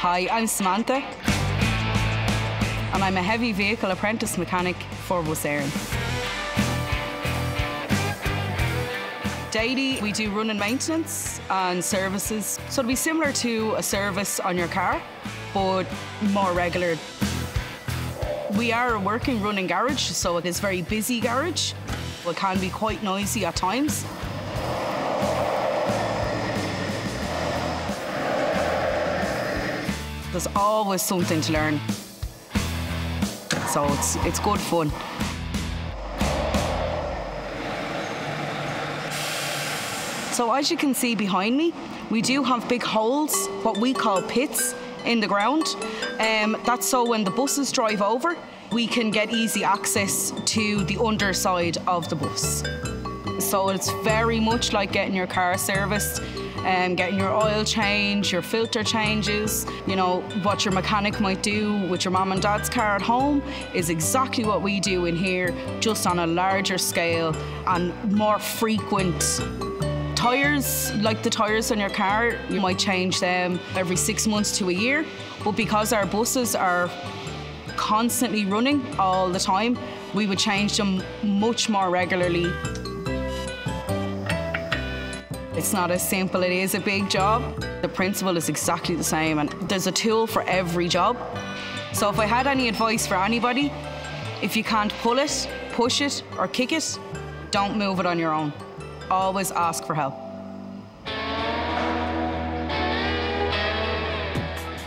Hi, I'm Samantha and I'm a heavy vehicle apprentice mechanic for Bus Éireann. Daily we do run and maintenance and services, so it'll be similar to a service on your car but more regular. We are a working running garage, so it is a very busy garage. It can be quite noisy at times. There's always something to learn, so it's good fun. So as you can see behind me, we do have big holes, what we call pits, in the ground. That's so when the buses drive over, we can get easy access to the underside of the bus. So it's very much like getting your car serviced. Getting your oil change, your filter changes, you know, what your mechanic might do with your mum and dad's car at home is exactly what we do in here, just on a larger scale and more frequent. Tyres, like the tyres on your car, you might change them every 6 months to a year, but because our buses are constantly running all the time, we would change them much more regularly. It's not as simple, it is a big job. The principle is exactly the same and there's a tool for every job. So if I had any advice for anybody, if you can't pull it, push it or kick it, don't move it on your own. Always ask for help.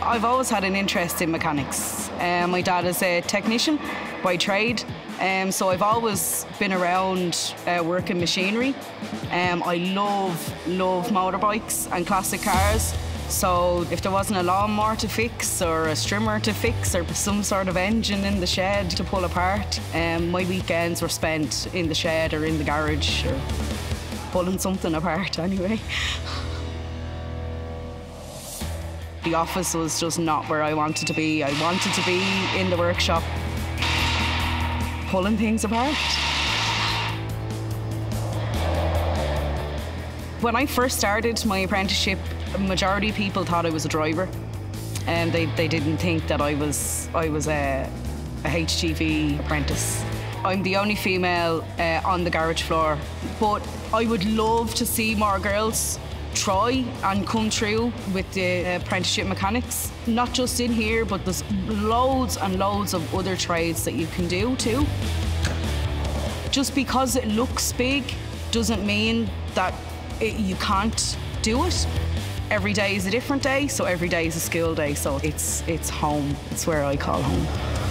I've always had an interest in mechanics. My dad is a technician by trade. So I've always been around working machinery. I love motorbikes and classic cars. So if there wasn't a lawnmower to fix or a strimmer to fix or some sort of engine in the shed to pull apart, my weekends were spent in the shed or in the garage or pulling something apart anyway. The office was just not where I wanted to be. I wanted to be in the workshop, pulling things apart. When I first started my apprenticeship, the majority of people thought I was a driver, and they didn't think that I was a HGV apprentice. I'm the only female on the garage floor, but I would love to see more girls try and come through with the apprenticeship mechanics. Not just in here, but there's loads and loads of other trades that you can do too. Just because it looks big doesn't mean that you can't do it. Every day is a different day, so every day is a school day, so it's home. It's where I call home.